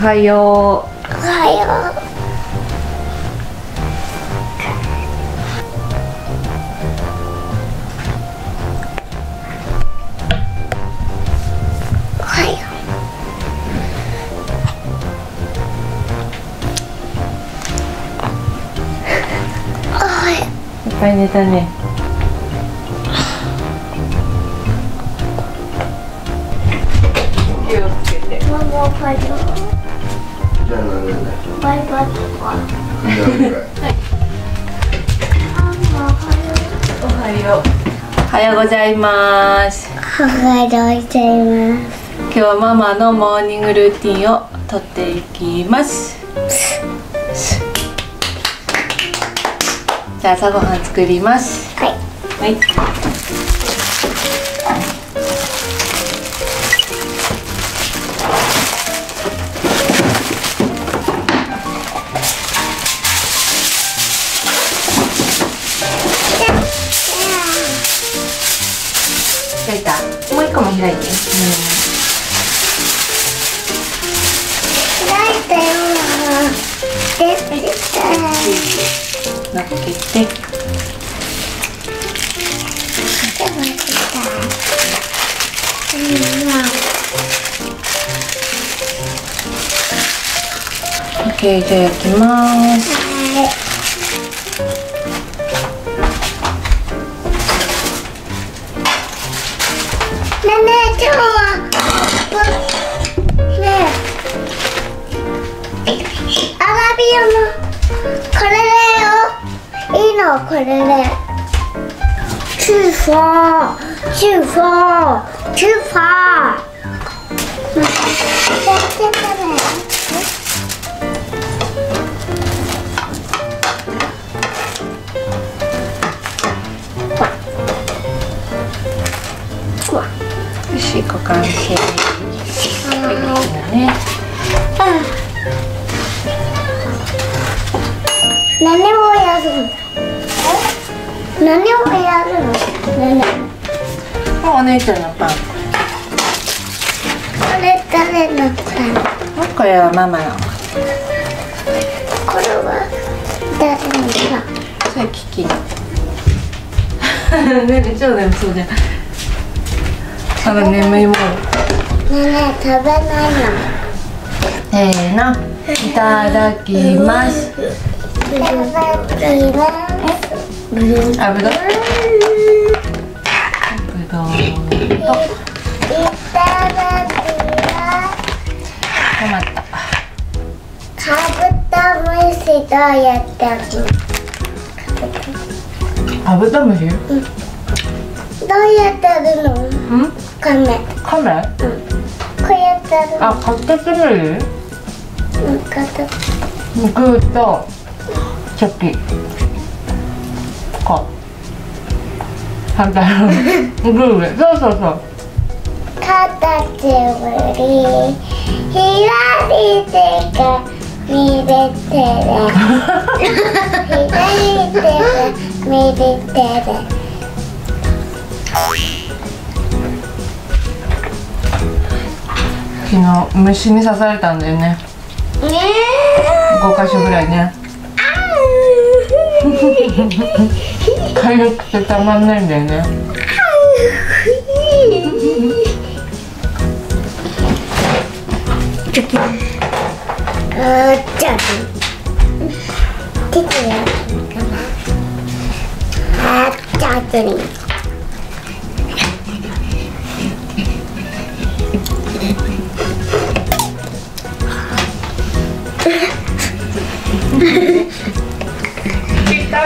おはよう。 いっぱい寝たね。気をつけて。ママおはよう。じゃあなんだよね。バイバイとか。ママおはよう。おはよう。おはようございます。おはようございます。今日はママのモーニングルーティンを撮っていきます。じゃあ朝ごはん作ります。はいはい。開いた。もう一個も開いて。開いたよ。のっけて。OK、じゃあ焼きます。ねえねえ、今日は。ねえ。アラビアの。これで。これで厨房よし、ご完成。何をやるの？何をやるの？ねえ。お姉ちゃんのパン。これ誰のパン？これはママの。これは誰のパン？それキキの。ねえ、超眠そうじゃん。あの眠いもん。ねえ、食べないの。せーの、いただきます。いただきます。肉とチョキ。反対のグーグー、そう。片手振り、左手が右手で、左手が右手で。昨日虫に刺されたんだよね。5箇所ぐらいね。かゆくてたまんないんだよね。食べ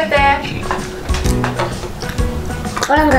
て。なんか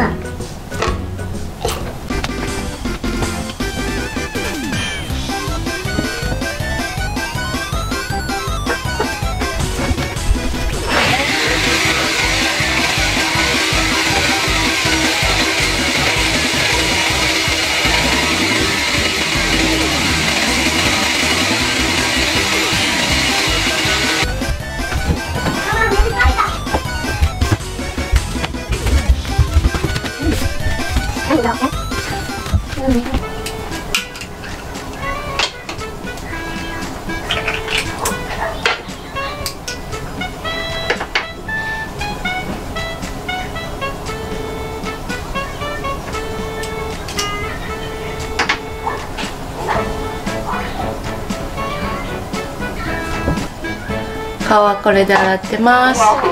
顔はこれで洗ってます。冷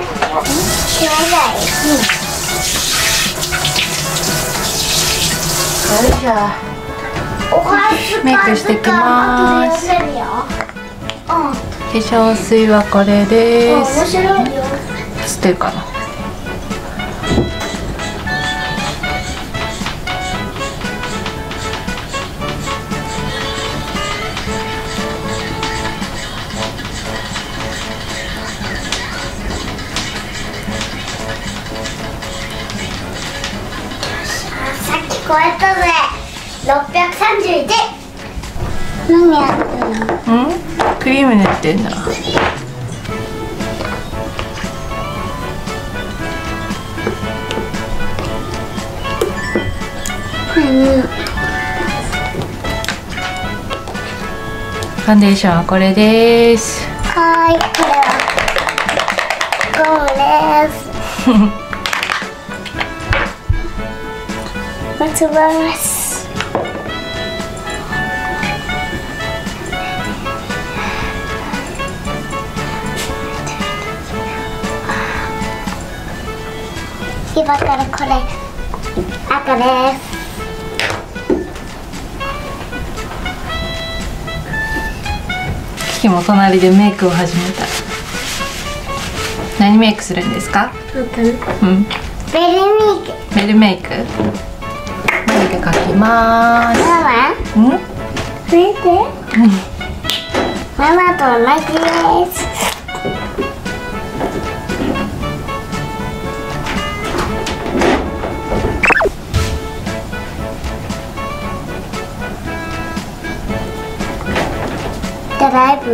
たい。よいしょ。 メイクしていきます。化粧水はこれです。映ってるかな。さっきこうやったぜ。 631! 何やってんの？ん？クリーム塗ってんだ。ファンデーションはこれです。はい、これはゴムです。まつます。 今からこれ赤です。キキも隣でメイクを始めた。何メイクするんですか？ベルメイク。ベルメイク。眉毛描きます。ママ？うん？見て。ママと同じです。 ライブ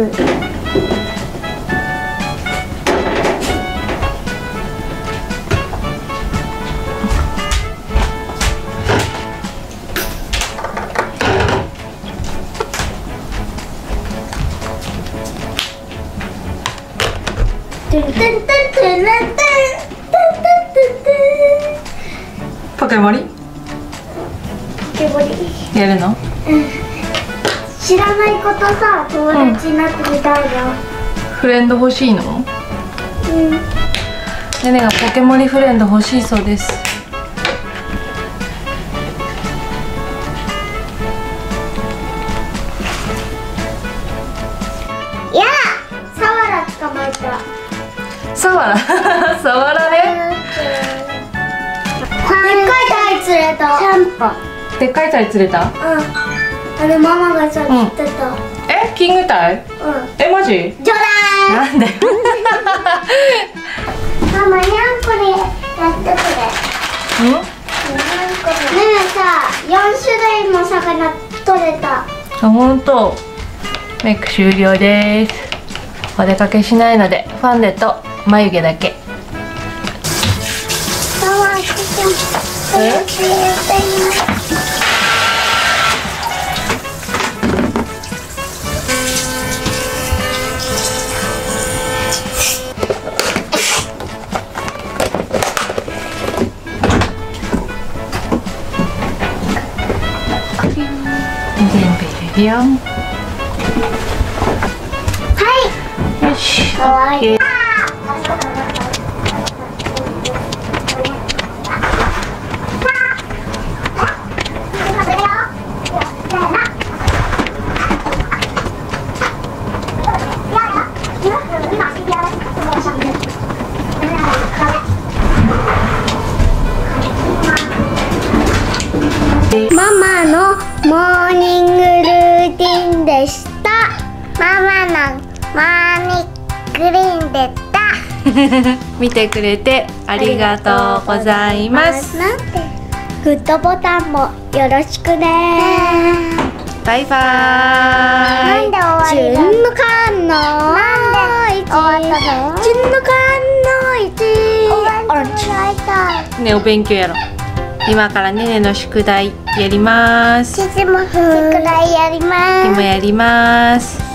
ポケモリ？ポケモリやるの？うん。 知らないことさ、友達になってみたいよ、フレンド欲しいの？うん。ネネがポケモリフレンド欲しいそうです。いや、サワラ捕まえた。サワラ？サワラね。でっかい鯛釣れた。3本。でっかい鯛釣れた？うん。 あれママがさ釣ってた、うん、えキングタイ、うん、えマジ冗談なんでママにゃんこでやってくれうんにゃんこでねえさ4種類も魚取れた。あ本当。メイク終了です。お出かけしないのでファンデと眉毛だけ。ママ来て はいよしかわいい。ママのモーニングルーティン でした。ママのマーミーグリーンでした。見てくれてありがとうございます。グッドボタンもよろしくね。バイバーイ。なんで終わりだ。じゅんのかんの。なんで終わったの。じゅんのかんの一。お勉強やった。ねお勉強やろ。今からねねの宿題。 やります。キキも宿題やります。キキもやります。